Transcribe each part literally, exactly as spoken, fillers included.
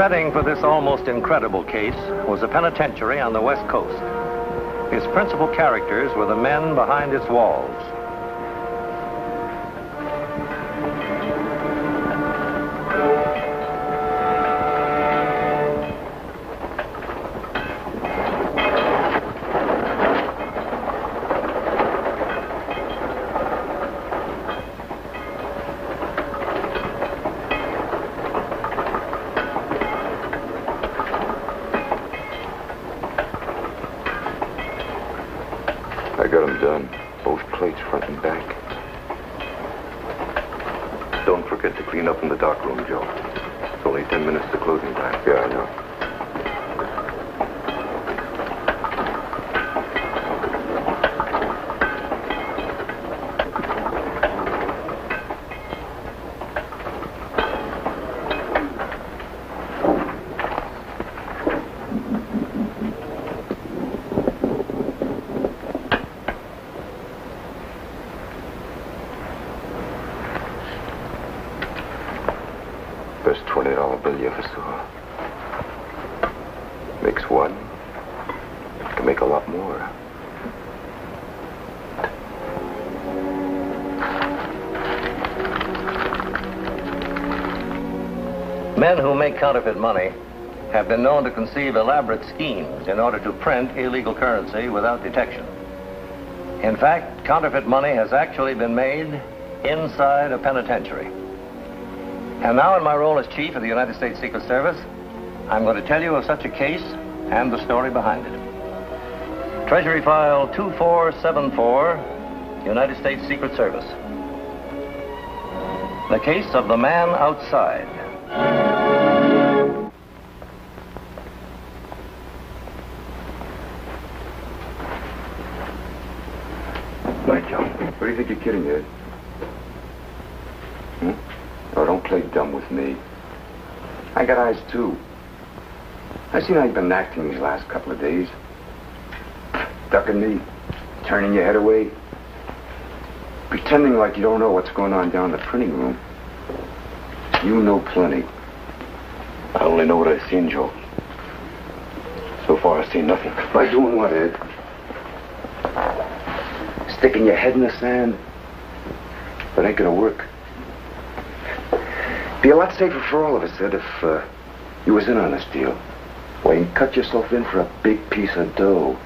setting for this almost incredible case was a penitentiary on the West Coast. Its principal characters were the men behind its walls. Men who make counterfeit money have been known to conceive elaborate schemes in order to print illegal currency without detection. In fact, counterfeit money has actually been made inside a penitentiary. And now, in my role as chief of the United States Secret Service, I'm going to tell you of such a case and the story behind it. Treasury file two four seven four, United States Secret Service. The case of the man outside. What do you think you're kidding, Ed? Hmm? No, don't play dumb with me. I got eyes, too. I seen how you've been acting these last couple of days. Ducking me, turning your head away, pretending like you don't know what's going on down in the printing room. You know plenty. I only know what I've seen, Joe. So far, I've seen nothing. By doing what, Ed? Sticking your head in the sand, that ain't gonna work. Be a lot safer for all of us, Ed, if uh, you was in on this deal. Well, you cut yourself in for a big piece of dough.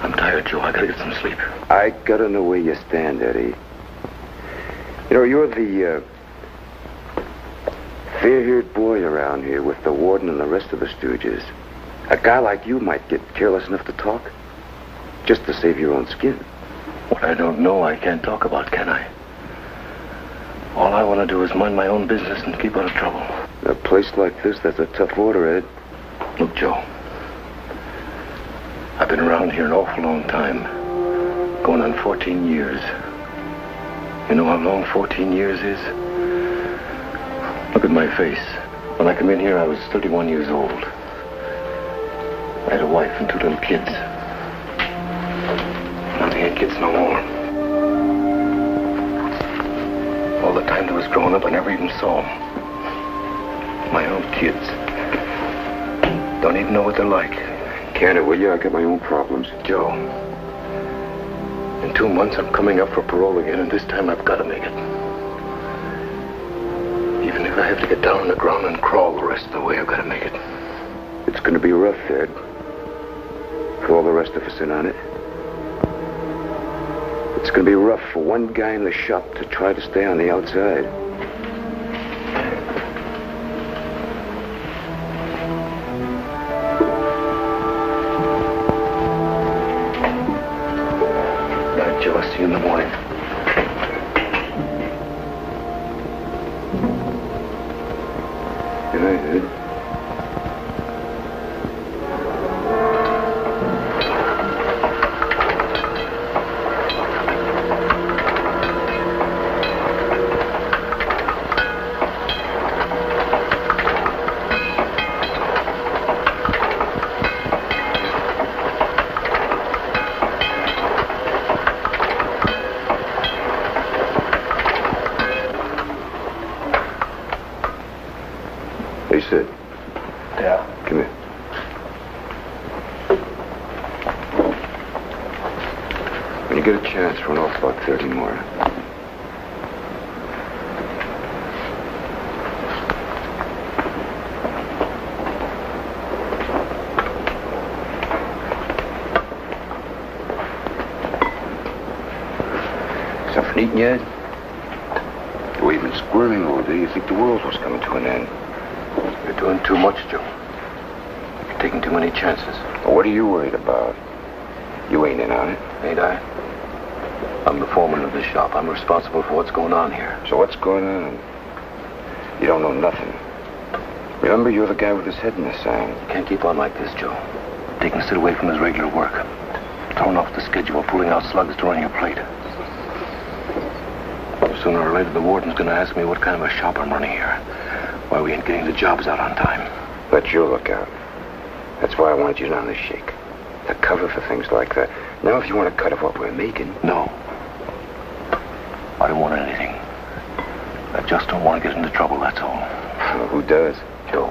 I'm tired, Joe. I gotta get some sleep. I gotta know where you stand, Eddie. You know, you're the uh, fair-haired boy around here with the warden and the rest of the stooges. A guy like you might get careless enough to talk. Just to save your own skin. What I don't know, I can't talk about, can I? All I want to do is mind my own business and keep out of trouble. In a place like this, that's a tough order, Ed. Look, Joe. I've been around here an awful long time. Going on fourteen years. You know how long fourteen years is? Look at my face. When I came in here, I was thirty-one years old. I had a wife and two little kids. I ain't kids no more. All the time they was growing up, I never even saw them. My own kids. Don't even know what they're like. Can't it, will you? I got my own problems. Joe, in two months I'm coming up for parole again, and this time I've got to make it. Even if I have to get down on the ground and crawl the rest of the way, I've got to make it. It's going to be rough, Ed. For all the rest of us in on it. It's going to be rough for one guy in the shop to try to stay on the outside. Good night, Joe. I'll see you in the morning. Good night, dude. When you get a chance, run off about thirty more. Something eating yet? We've been squirming all day. You think the world was coming to an end. You're doing too much, Joe. You're taking too many chances. Well, what are you worried about? You ain't in on it. Ain't I? I'm the foreman of this shop. I'm responsible for what's going on here. So what's going on? You don't know nothing. Remember, you're the guy with his head in the sand. Can't keep on like this, Joe. Taking Sid away from his regular work. Throwing off the schedule, pulling out slugs to run your plate. Sooner or later, the warden's gonna ask me what kind of a shop I'm running here. Why we ain't getting the jobs out on time. That's your lookout. That's why I wanted you down this shake. A cover for things like that. Now, if you want a cut of what we're making... No. I don't want anything. I just don't want to get into trouble, that's all. Well, who does? Joe.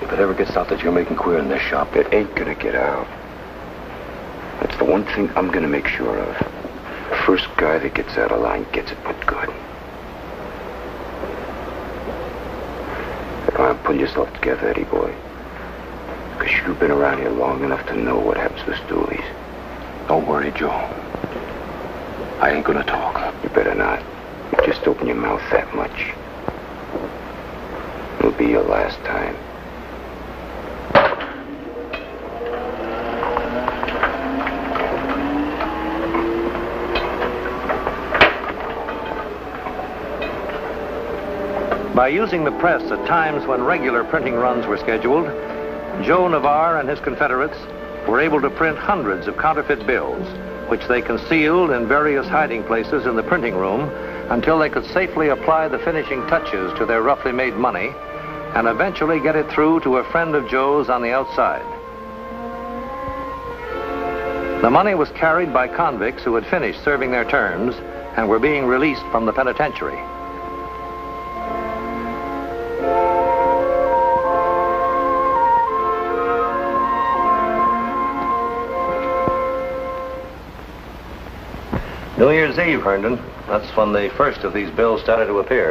If it ever gets out that you're making queer in this shop... It ain't gonna get out. That's the one thing I'm gonna make sure of. The first guy that gets out of line gets it put good. Come on, pull yourself together, Eddie boy. Because you've been around here long enough to know what happens to stoolies. Don't worry, Joe. I ain't gonna talk. You better not. You just open your mouth that much. It'll be your last time. By using the press at times when regular printing runs were scheduled, Joe Navarre and his confederates were able to print hundreds of counterfeit bills, which they concealed in various hiding places in the printing room until they could safely apply the finishing touches to their roughly made money and eventually get it through to a friend of Joe's on the outside. The money was carried by convicts who had finished serving their terms and were being released from the penitentiary. New Year's Eve, Herndon. That's when the first of these bills started to appear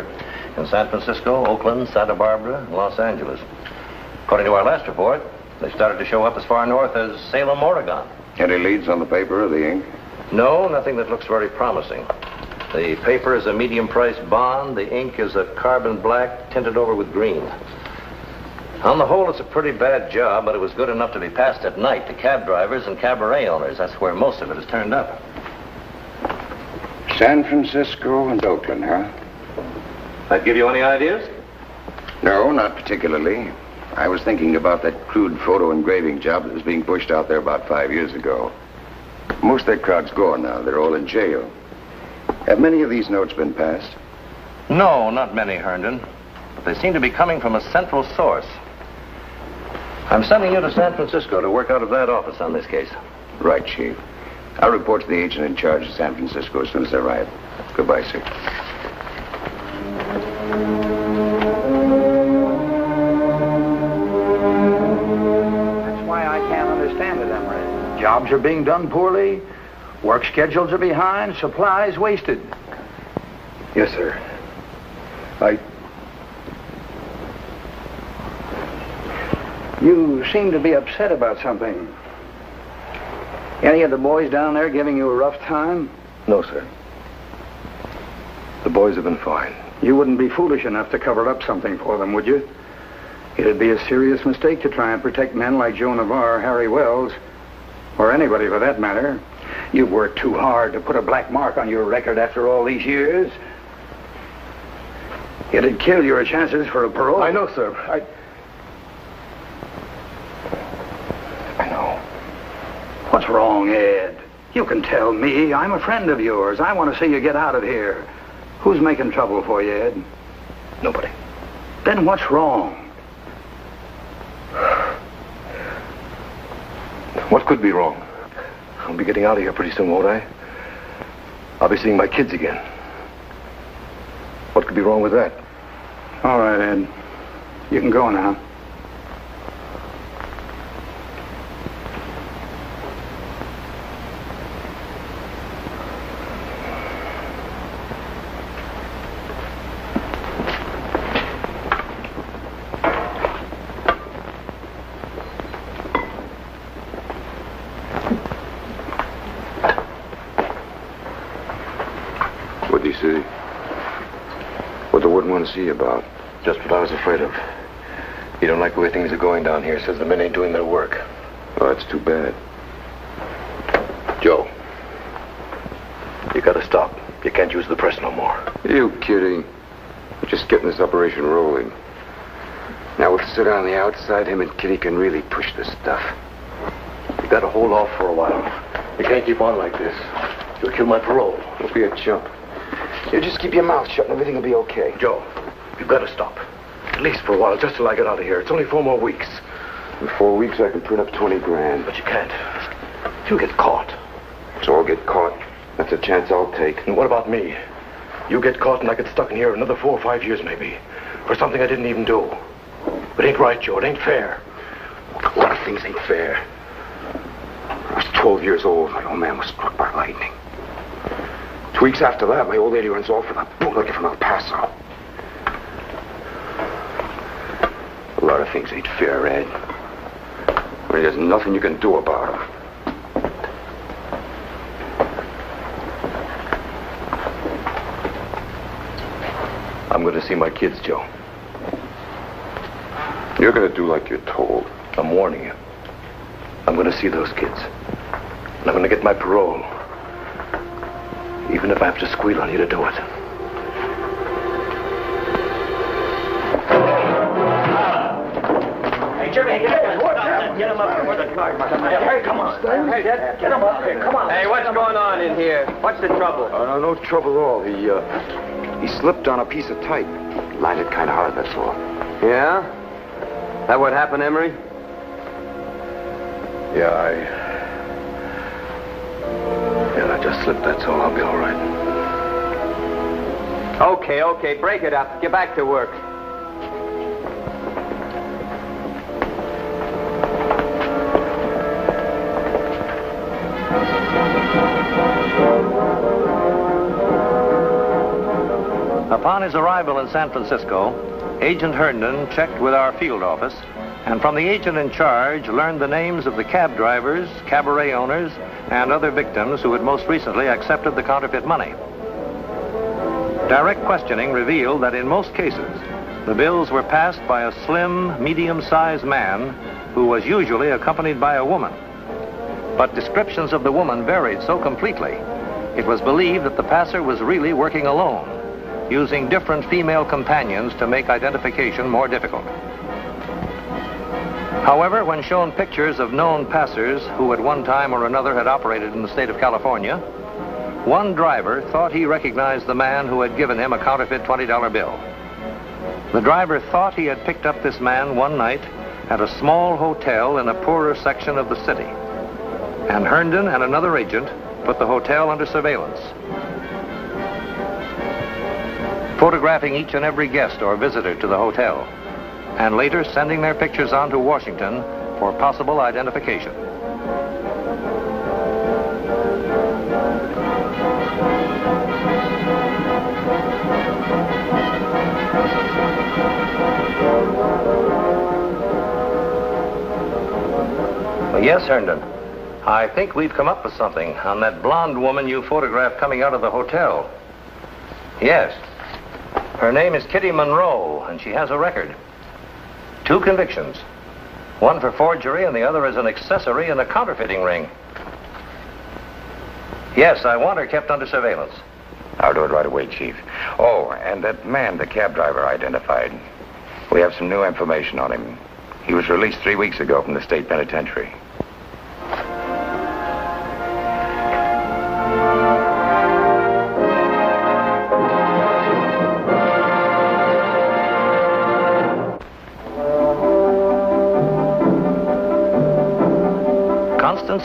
in San Francisco, Oakland, Santa Barbara, and Los Angeles. According to our last report, they started to show up as far north as Salem, Oregon. Any leads on the paper or the ink? No, nothing that looks very promising. The paper is a medium-priced bond. The ink is a carbon black tinted over with green. On the whole, it's a pretty bad job, but it was good enough to be passed at night to cab drivers and cabaret owners. That's where most of it has turned up. San Francisco and Oakland, huh? That give you any ideas? No, not particularly. I was thinking about that crude photo engraving job that was being pushed out there about five years ago. Most of that crowd's gone now. They're all in jail. Have many of these notes been passed? No, not many, Herndon. But they seem to be coming from a central source. I'm sending you to San Francisco to work out of that office on this case. Right, Chief. I'll report to the agent in charge of San Francisco as soon as I arrive. Goodbye, sir. That's why I can't understand it, Emery. Jobs are being done poorly, work schedules are behind, supplies wasted. Yes, sir. I... You seem to be upset about something. Any of the boys down there giving you a rough time? No, sir. The boys have been fine. You wouldn't be foolish enough to cover up something for them, would you? It'd be a serious mistake to try and protect men like Joe Navarre, Harry Wells, or anybody for that matter. You've worked too hard to put a black mark on your record after all these years. It'd kill your chances for a parole. I know, sir. I... What's wrong, Ed? You can tell me. I'm a friend of yours. I want to see you get out of here. Who's making trouble for you, Ed? Nobody. Then what's wrong? What could be wrong? I'll be getting out of here pretty soon, won't I? I'll be seeing my kids again. What could be wrong with that? All right, Ed. You can go now. City. What the warden want to see you about? Just what I was afraid of. You don't like the way things are going down here. Says the men ain't doing their work. Oh, that's too bad. Joe, you gotta stop. You can't use the press no more. Are you kidding? You're just getting this operation rolling. Now we'll sit on the outside. Him and Kitty can really push this stuff. You gotta hold off for a while. You can't keep on like this. You'll kill my parole. Don't be a chump. You just keep your mouth shut and everything will be okay. Joe, you've gotta stop. At least for a while, just till I get out of here. It's only four more weeks. In four weeks, I can print up twenty grand. But you can't. You'll get caught. So I'll get caught. That's a chance I'll take. And what about me? You get caught and I get stuck in here another four or five years maybe. For something I didn't even do. It ain't right, Joe. It ain't fair. A lot of things ain't fair. When I was twelve years old. My old man was struck by lightning. Two weeks after that, my old lady runs off with a bootlegger from El Paso. A lot of things ain't fair, Ed. I mean, there's nothing you can do about them. I'm going to see my kids, Joe. You're going to do like you're told. I'm warning you. I'm going to see those kids. And I'm going to get my parole. Even if I have to squeal on you to do it. Hey, Jimmy, hey, get him up. Get him up. Where's the car? Hey, come on. Hey, Dad, get him up here. Come on. Hey, what's going on in here? What's the trouble? Uh, no, no trouble at all. He, uh, he slipped on a piece of type. Lined it kind of hard, that's all. Yeah? That what happened, Emery? Yeah, I... Yeah, I just slipped, that's all. I'll be all right. Okay, okay. Break it up. Get back to work. Upon his arrival in San Francisco, Agent Herndon checked with our field office and from the agent in charge learned the names of the cab drivers, cabaret owners, and other victims who had most recently accepted the counterfeit money. Direct questioning revealed that in most cases, the bills were passed by a slim, medium-sized man who was usually accompanied by a woman. But descriptions of the woman varied so completely, it was believed that the passer was really working alone, using different female companions to make identification more difficult. However, when shown pictures of known passers who at one time or another had operated in the state of California, one driver thought he recognized the man who had given him a counterfeit twenty dollar bill. The driver thought he had picked up this man one night at a small hotel in a poorer section of the city, and Herndon and another agent put the hotel under surveillance, photographing each and every guest or visitor to the hotel, and later sending their pictures on to Washington for possible identification. Well, yes, Herndon. I think we've come up with something on that blonde woman you photographed coming out of the hotel. Yes. Her name is Kitty Monroe, and she has a record. Two convictions. One for forgery, and the other is an accessory in a counterfeiting ring. Yes, I want her kept under surveillance. I'll do it right away, Chief. Oh, and that man the cab driver identified. We have some new information on him. He was released three weeks ago from the state penitentiary.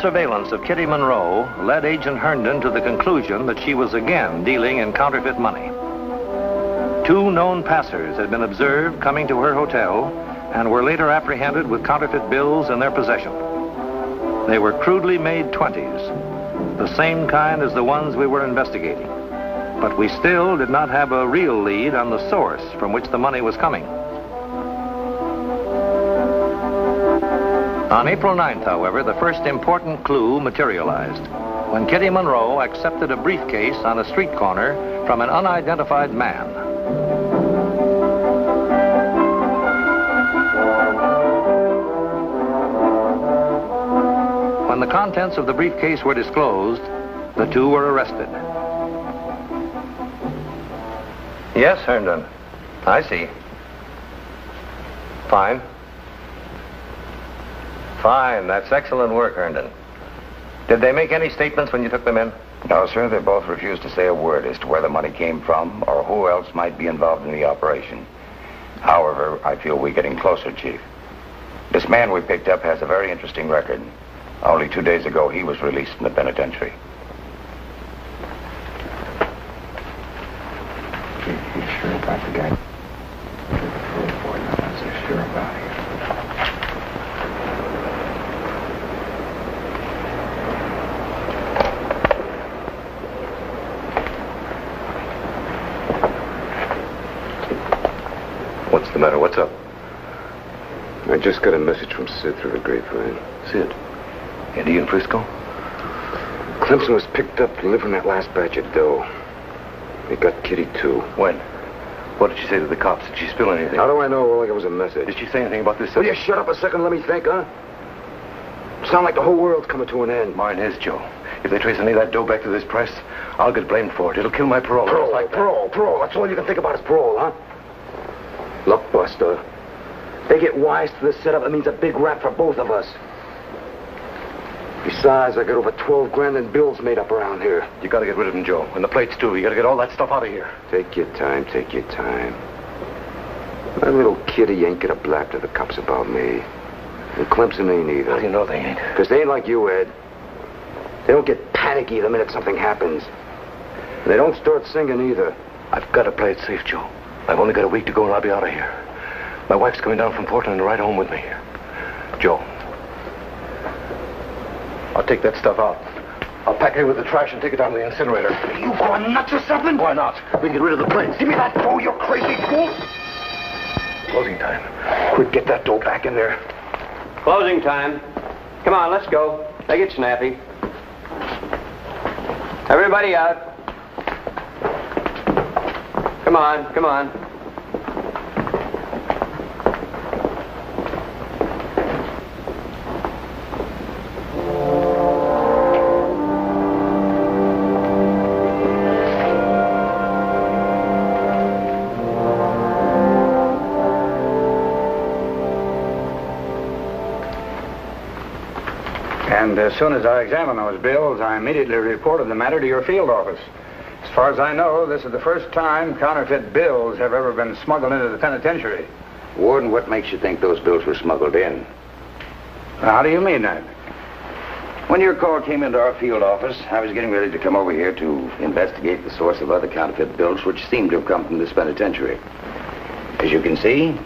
Surveillance of Kitty Monroe led Agent Herndon to the conclusion that she was again dealing in counterfeit money. Two known passers had been observed coming to her hotel and were later apprehended with counterfeit bills in their possession. They were crudely made twenties, the same kind as the ones we were investigating, but we still did not have a real lead on the source from which the money was coming. On April ninth, however, the first important clue materialized. when Kitty Monroe accepted a briefcase on a street corner from an unidentified man. When the contents of the briefcase were disclosed, the two were arrested. Yes, Herndon. I see. Fine. Fine. That's excellent work, Herndon. Did they make any statements when you took them in? No, sir. They both refused to say a word as to where the money came from or who else might be involved in the operation. However, I feel we're getting closer, Chief. This man we picked up has a very interesting record. Only two days ago, he was released from the penitentiary. What's the matter? What's up? I just got a message from Sid through the grapevine. Sid? Eddie in Frisco? Clemson was picked up delivering that last batch of dough. They got Kitty, too. When? What did she say to the cops? Did she spill anything? How do I know? Well, like it was a message. Did she say anything about this? Will you shut up a second and let me think, huh? Sound like the whole world's coming to an end. Mine is, Joe. If they trace any of that dough back to this press, I'll get blamed for it. It'll kill my parole. Parole, like parole, parole. That's all you can think about is parole, huh? Look, Buster, they get wise to this setup, it means a big rap for both of us. Besides, I got over twelve grand in bills made up around here. You gotta get rid of them, Joe, and the plates too. You gotta get all that stuff out of here. Take your time, take your time. That little Kitty ain't gonna blab to the cops about me. And Clemson ain't either. How do you know they ain't? Because they ain't like you, Ed. They don't get panicky the minute something happens. And they don't start singing either. I've gotta play it safe, Joe. I've only got a week to go and I'll be out of here. My wife's coming down from Portland to ride home with me. Joe, I'll take that stuff out. I'll pack it with the trash and take it down to the incinerator. Are you going nuts or something? Why not? We can get rid of the plates. Give me that dough, you crazy fool! Closing time. Quick, get that dough back in there. Closing time. Come on, let's go. Make it snappy. Everybody out. Come on, come on. And as soon as I examined those bills, I immediately reported the matter to your field office. As far as I know, this is the first time counterfeit bills have ever been smuggled into the penitentiary. Warden, what makes you think those bills were smuggled in? How do you mean that? When your call came into our field office, I was getting ready to come over here to investigate the source of other counterfeit bills which seem to have come from this penitentiary. As you can see,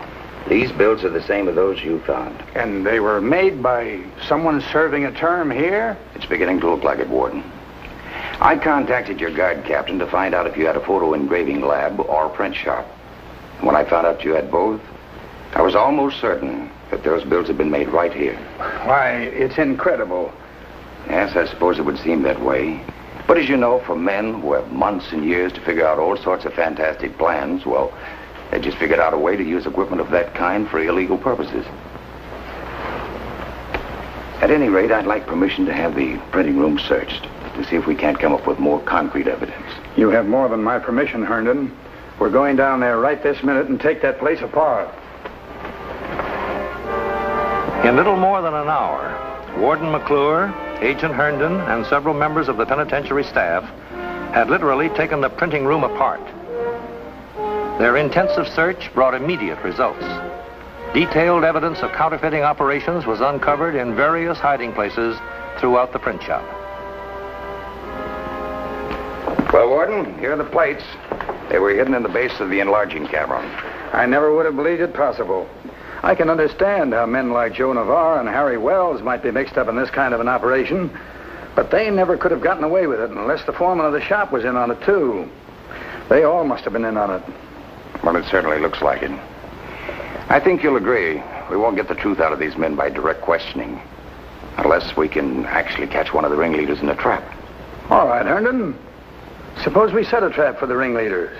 these bills are the same as those you found. And they were made by someone serving a term here? It's beginning to look like it, Warden. I contacted your guard captain to find out if you had a photo engraving lab or print shop. And when I found out you had both, I was almost certain that those bills had been made right here. Why, it's incredible. Yes, I suppose it would seem that way. But as you know, for men who have months and years to figure out all sorts of fantastic plans, well, they just figured out a way to use equipment of that kind for illegal purposes. At any rate, I'd like permission to have the printing room searched to see if we can't come up with more concrete evidence. You have more than my permission, Herndon. We're going down there right this minute and take that place apart. In little more than an hour, Warden McClure, Agent Herndon, and several members of the penitentiary staff had literally taken the printing room apart. Their intensive search brought immediate results. Detailed evidence of counterfeiting operations was uncovered in various hiding places throughout the print shop. Well, Warden, here are the plates. They were hidden in the base of the enlarging camera. I never would have believed it possible. I can understand how men like Joe Navarre and Harry Wells might be mixed up in this kind of an operation, but they never could have gotten away with it unless the foreman of the shop was in on it, too. They all must have been in on it. Well, it certainly looks like it. I think you'll agree we won't get the truth out of these men by direct questioning, unless we can actually catch one of the ringleaders in a trap. All right, Herndon. Suppose we set a trap for the ringleaders.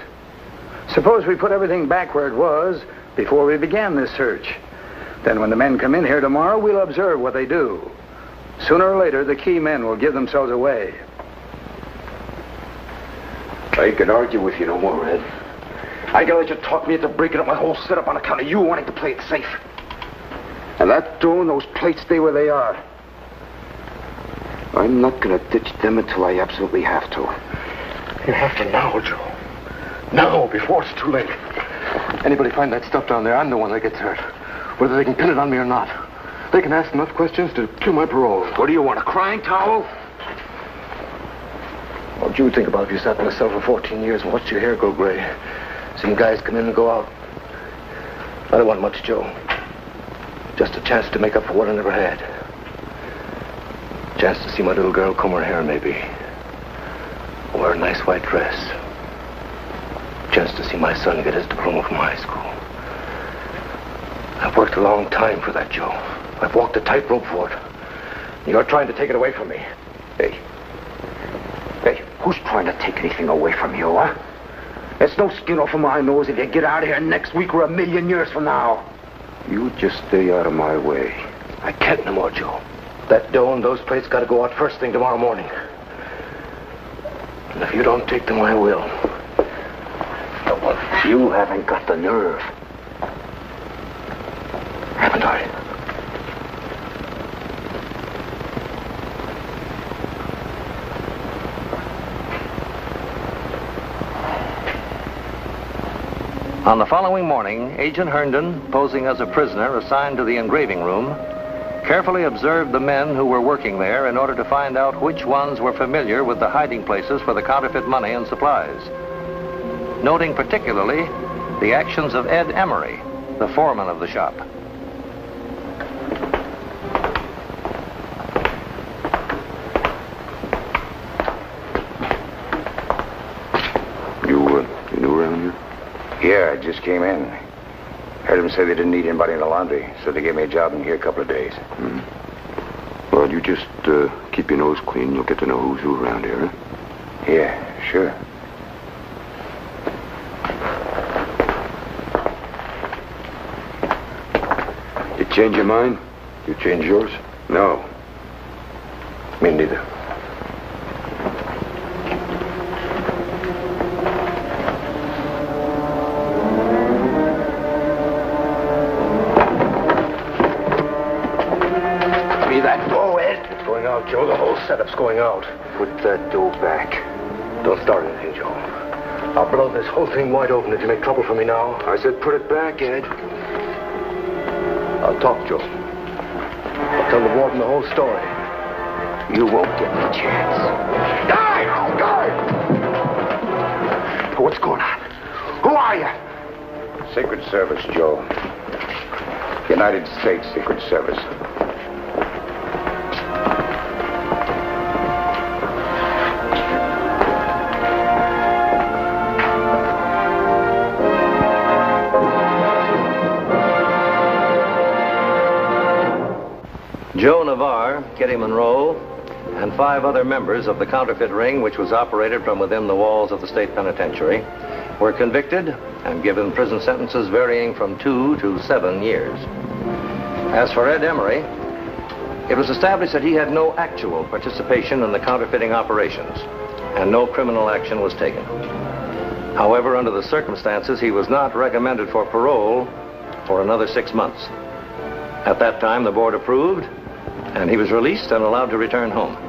Suppose we put everything back where it was before we began this search. Then when the men come in here tomorrow, we'll observe what they do. Sooner or later, the key men will give themselves away. I could argue with you no more, Ed. I gotta let you talk me into breaking up my whole setup on account of you wanting to play it safe. And that door and those plates stay where they are. I'm not gonna ditch them until I absolutely have to. You have to now, Joe. Now, before it's too late. Anybody find that stuff down there, I'm the one that gets hurt. Whether they can pin it on me or not. They can ask enough questions to kill my parole. What do you want, a crying towel? What'd you think about if you sat in a cell for fourteen years and watched your hair go gray? Seen guys come in and go out. I don't want much, Joe. Just a chance to make up for what I never had. A chance to see my little girl comb her hair, maybe. Or wear a nice white dress. A chance to see my son get his diploma from high school. I've worked a long time for that, Joe. I've walked a tightrope for it. You're trying to take it away from me. Hey. Hey, who's trying to take anything away from you, huh? It's no skin off of my nose if you get out of here next week or a million years from now. You just stay out of my way. I can't no more, Joe. That dough and those plates got to go out first thing tomorrow morning. And if you don't take them, I will. But what if you haven't got the nerve? Haven't I? On the following morning, Agent Herndon, posing as a prisoner assigned to the engraving room, carefully observed the men who were working there in order to find out which ones were familiar with the hiding places for the counterfeit money and supplies. Noting particularly the actions of Ed Emery, the foreman of the shop. Yeah, I just came in. Heard them say they didn't need anybody in the laundry, so they gave me a job in here a couple of days. Mm. Well, you just uh, keep your nose clean. You'll get to know who's who around here, huh? Yeah, sure. You change your mind? You change yours? No. Me neither. Joe, the whole setup's going out. Put that door back. Don't start anything, Joe. I'll blow this whole thing wide open if you make trouble for me now. I said put it back, Ed. I'll talk, Joe. I'll tell the warden the whole story. You won't get the chance. Die! Die! What's going on? Who are you? Secret Service, Joe. United States Secret Service. Joe Navarre, Kitty Monroe, and five other members of the counterfeit ring, which was operated from within the walls of the state penitentiary, were convicted and given prison sentences varying from two to seven years. As for Ed Emery, it was established that he had no actual participation in the counterfeiting operations, and no criminal action was taken. However, under the circumstances, he was not recommended for parole for another six months. At that time, the board approved, and he was released and allowed to return home.